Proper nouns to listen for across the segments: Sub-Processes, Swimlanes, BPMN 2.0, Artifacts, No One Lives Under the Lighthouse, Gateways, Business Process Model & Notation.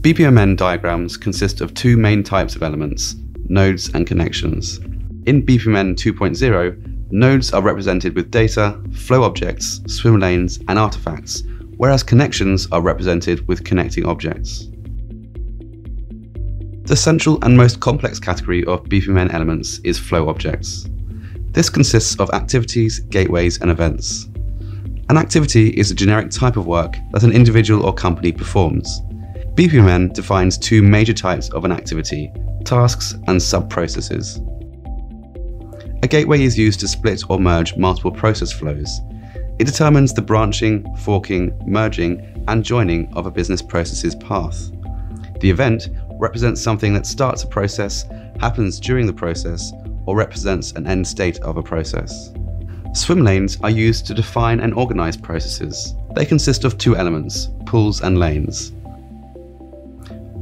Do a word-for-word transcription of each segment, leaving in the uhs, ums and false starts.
B P M N diagrams consist of two main types of elements, nodes and connections. In B P M N two point oh, nodes are represented with data, flow objects, swim lanes, and artifacts, whereas connections are represented with connecting objects. The central and most complex category of B P M N elements is flow objects. This consists of activities, gateways, and events. An activity is a generic type of work that an individual or company performs. B P M N defines two major types of an activity, tasks and sub-processes. A gateway is used to split or merge multiple process flows. It determines the branching, forking, merging, and joining of a business process's path. The event represents something that starts a process, happens during the process, or represents an end state of a process. Swim lanes are used to define and organize processes. They consist of two elements, pools and lanes.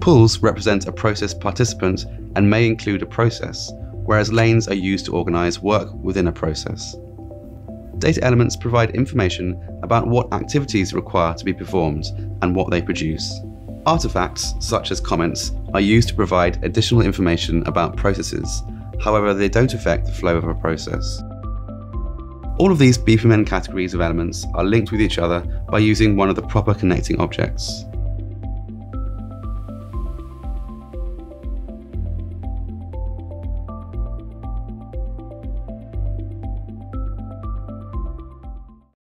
Pools represent a process participant and may include a process, whereas lanes are used to organize work within a process. Data elements provide information about what activities require to be performed and what they produce. Artifacts, such as comments, are used to provide additional information about processes. However, they don't affect the flow of a process. All of these B P M N categories of elements are linked with each other by using one of the proper connecting objects.